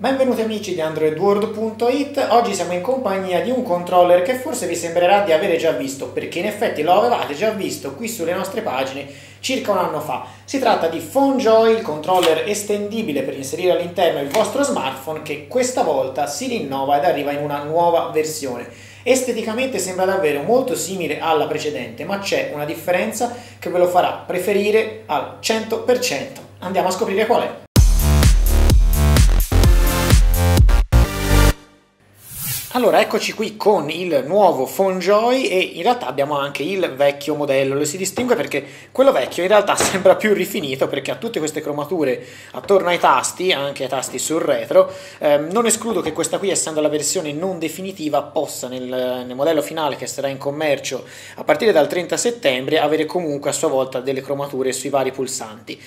Benvenuti amici di AndroidWorld.it, oggi siamo in compagnia di un controller che forse vi sembrerà di avere già visto, perché in effetti lo avevate già visto qui sulle nostre pagine circa un anno fa. Si tratta di PhoneJoy, il controller estendibile per inserire all'interno il vostro smartphone, che questa volta si rinnova ed arriva in una nuova versione. Esteticamente sembra davvero molto simile alla precedente, ma c'è una differenza che ve lo farà preferire al 100%. Andiamo a scoprire qual è. Allora, eccoci qui con il nuovo PhoneJoy, e in realtà abbiamo anche il vecchio modello. Lo si distingue perché quello vecchio in realtà sembra più rifinito, perché ha tutte queste cromature attorno ai tasti, anche ai tasti sul retro. Non escludo che questa qui, essendo la versione non definitiva, possa nel modello finale, che sarà in commercio a partire dal 30 settembre, avere comunque a sua volta delle cromature sui vari pulsanti.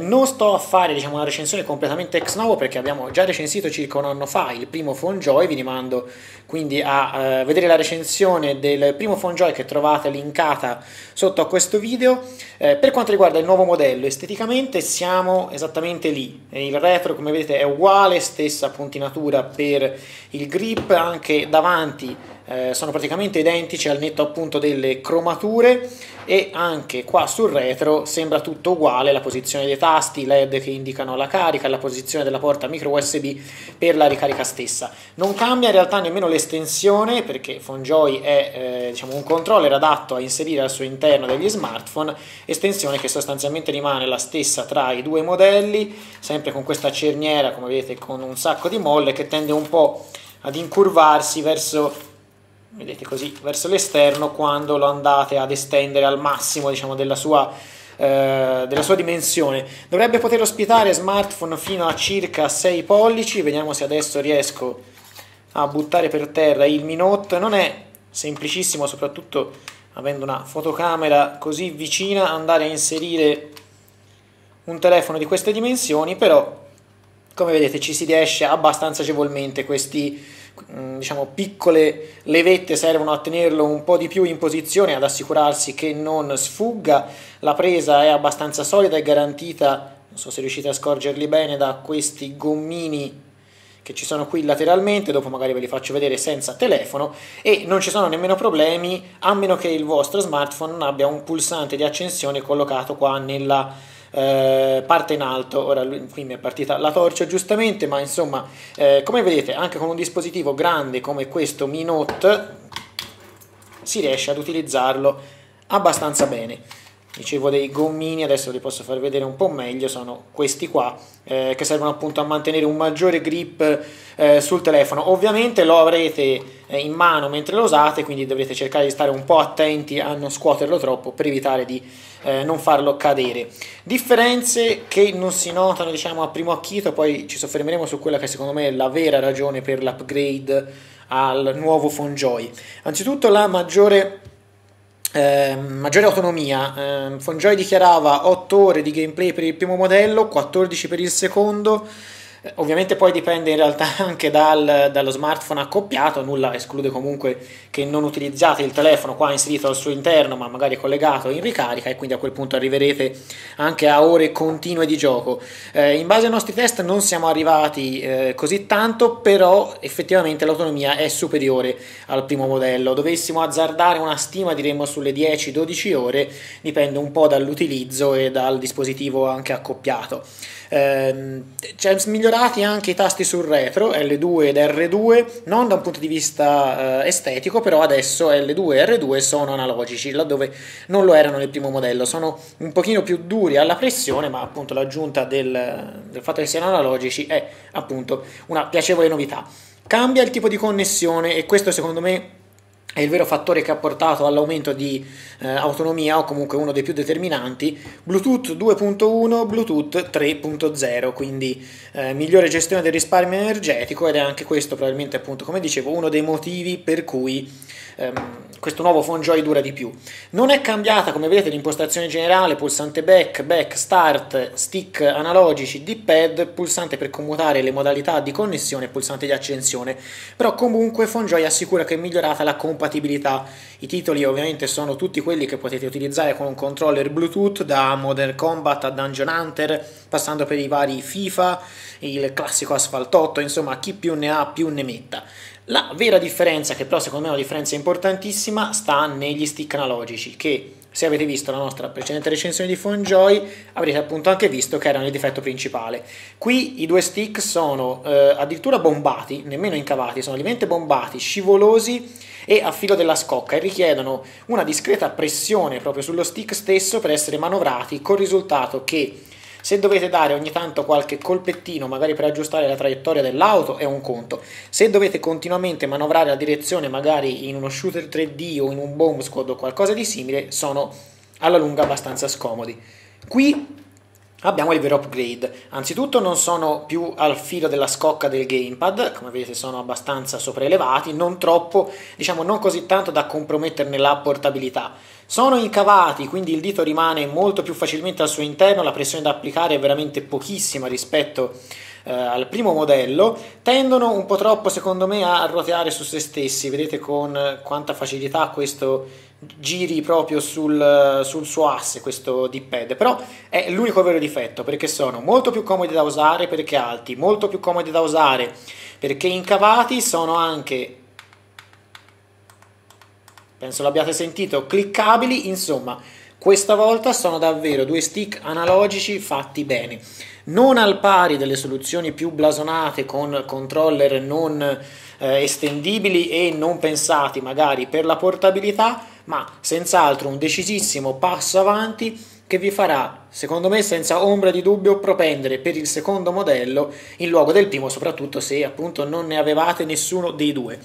Non sto a fare, diciamo, una recensione completamente ex novo, perché abbiamo già recensito circa un anno fa il primo PhoneJoy. Vi rimando quindi a vedere la recensione del primo PhoneJoy che trovate linkata sotto a questo video. Per quanto riguarda il nuovo modello, esteticamente siamo esattamente lì. Il retro, come vedete, è uguale, stessa puntinatura per il grip, anche davanti sono praticamente identici, al netto appunto delle cromature, e anche qua sul retro sembra tutto uguale, la posizione dei tasti, i LED che indicano la carica, la posizione della porta micro USB per la ricarica stessa. Non cambia in realtà nemmeno l'estensione, perché PhoneJoy è diciamo un controller adatto a inserire al suo interno degli smartphone, estensione che sostanzialmente rimane la stessa tra i due modelli, sempre con questa cerniera, come vedete, con un sacco di molle che tende un po' ad incurvarsi verso, vedete così, verso l'esterno quando lo andate ad estendere al massimo, diciamo, della sua dimensione. Dovrebbe poter ospitare smartphone fino a circa 6 pollici, vediamo se adesso riesco a buttare per terra il Mi Note. Non è semplicissimo, soprattutto avendo una fotocamera così vicina, andare a inserire un telefono di queste dimensioni, però come vedete ci si riesce abbastanza agevolmente. Questi, diciamo, piccole levette servono a tenerlo un po' di più in posizione, ad assicurarsi che non sfugga. La presa è abbastanza solida e garantita, non so se riuscite a scorgerli bene, da questi gommini che ci sono qui lateralmente, dopo magari ve li faccio vedere senza telefono, e non ci sono nemmeno problemi, a meno che il vostro smartphone non abbia un pulsante di accensione collocato qua nella parte in alto. Ora qui mi è partita la torcia giustamente, ma insomma, come vedete, anche con un dispositivo grande come questo Mi Note si riesce ad utilizzarlo abbastanza bene. Dicevo dei gommini, adesso li posso far vedere un po' meglio, sono questi qua, che servono appunto a mantenere un maggiore grip sul telefono. Ovviamente lo avrete in mano mentre lo usate, quindi dovrete cercare di stare un po' attenti a non scuoterlo troppo per evitare di non farlo cadere. Differenze che non si notano, diciamo, a primo acchito, poi ci soffermeremo su quella che secondo me è la vera ragione per l'upgrade al nuovo PhoneJoy. Anzitutto la maggiore autonomia. PhoneJoy dichiarava 8 ore di gameplay per il primo modello, 14 per il secondo. Ovviamente poi dipende in realtà anche dallo smartphone accoppiato, nulla esclude comunque che non utilizziate il telefono qua inserito al suo interno, ma magari collegato in ricarica, e quindi a quel punto arriverete anche a ore continue di gioco. In base ai nostri test non siamo arrivati così tanto, però effettivamente l'autonomia è superiore al primo modello. Dovessimo azzardare una stima, diremmo sulle 10-12 ore, dipende un po' dall'utilizzo e dal dispositivo anche accoppiato. C'è migliorare anche i tasti sul retro L2 ed R2, non da un punto di vista estetico, però adesso L2 e R2 sono analogici, laddove non lo erano nel primo modello. Sono un pochino più duri alla pressione, ma appunto l'aggiunta del fatto che siano analogici è appunto una piacevole novità. Cambia il tipo di connessione, e questo secondo me è il vero fattore che ha portato all'aumento di autonomia, o comunque uno dei più determinanti. Bluetooth 2.1, Bluetooth 3.0, quindi migliore gestione del risparmio energetico, ed è anche questo probabilmente, appunto, come dicevo, uno dei motivi per cui questo nuovo PhoneJoy dura di più. Non è cambiata, come vedete, l'impostazione generale: pulsante back, start, stick analogici, D-pad, pulsante per commutare le modalità di connessione, pulsante di accensione. Però comunque PhoneJoy assicura che è migliorata la compatibilità compatibilità. I titoli ovviamente sono tutti quelli che potete utilizzare con un controller Bluetooth, da Modern Combat a Dungeon Hunter, passando per i vari FIFA, il classico Asphalt 8, insomma chi più ne ha più ne metta. La vera differenza, che però secondo me è una differenza importantissima, sta negli stick analogici, che se avete visto la nostra precedente recensione di PhoneJoy avrete appunto anche visto che erano il difetto principale. Qui i due stick sono addirittura bombati, nemmeno incavati, sono lievemente bombati, scivolosi e a filo della scocca, e richiedono una discreta pressione proprio sullo stick stesso per essere manovrati, col risultato che se dovete dare ogni tanto qualche colpettino, magari per aggiustare la traiettoria dell'auto, è un conto. Se dovete continuamente manovrare la direzione, magari in uno shooter 3D o in un bomb squad o qualcosa di simile, sono alla lunga abbastanza scomodi. Qui abbiamo il vero upgrade. Anzitutto non sono più al filo della scocca del gamepad, come vedete sono abbastanza sopraelevati, non troppo, diciamo non così tanto da comprometterne la portabilità. Sono incavati, quindi il dito rimane molto più facilmente al suo interno, la pressione da applicare è veramente pochissima rispetto al primo modello. Tendono un po' troppo secondo me a roteare su se stessi, vedete con quanta facilità questo giri proprio sul suo asse, questo D-pad, però è l'unico vero difetto, perché sono molto più comodi da usare perché alti, molto più comodi da usare perché incavati, sono anche, penso l'abbiate sentito, cliccabili, insomma questa volta sono davvero due stick analogici fatti bene, non al pari delle soluzioni più blasonate con controller non estendibili e non pensati magari per la portabilità, ma senz'altro un decisissimo passo avanti che vi farà, secondo me senza ombra di dubbio, propendere per il secondo modello in luogo del primo, soprattutto se appunto non ne avevate nessuno dei due.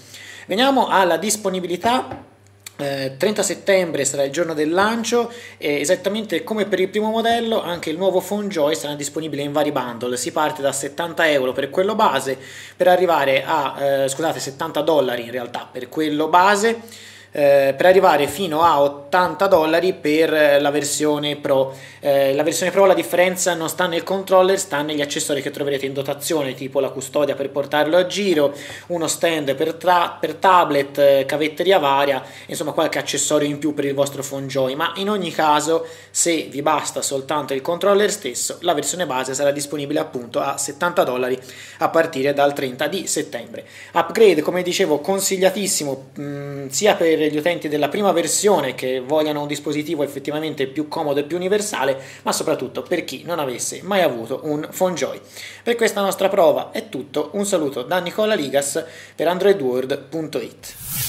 Veniamo alla disponibilità. 30 settembre sarà il giorno del lancio, esattamente come per il primo modello anche il nuovo PhoneJoy sarà disponibile in vari bundle. Si parte da €70 per quello base per arrivare a scusate, $70 in realtà per quello base, per arrivare fino a $80 per la versione Pro. La versione Pro, la differenza non sta nel controller, sta negli accessori che troverete in dotazione, tipo la custodia per portarlo a giro, uno stand per tablet, cavetteria varia, insomma qualche accessorio in più per il vostro PhoneJoy, ma in ogni caso se vi basta soltanto il controller stesso, la versione base sarà disponibile appunto a $70 a partire dal 30 di settembre. Upgrade, come dicevo, consigliatissimo sia per gli utenti della prima versione che vogliano un dispositivo effettivamente più comodo e più universale, ma soprattutto per chi non avesse mai avuto un PhoneJoy. Per questa nostra prova è tutto, un saluto da Nicola Ligas per AndroidWorld.it.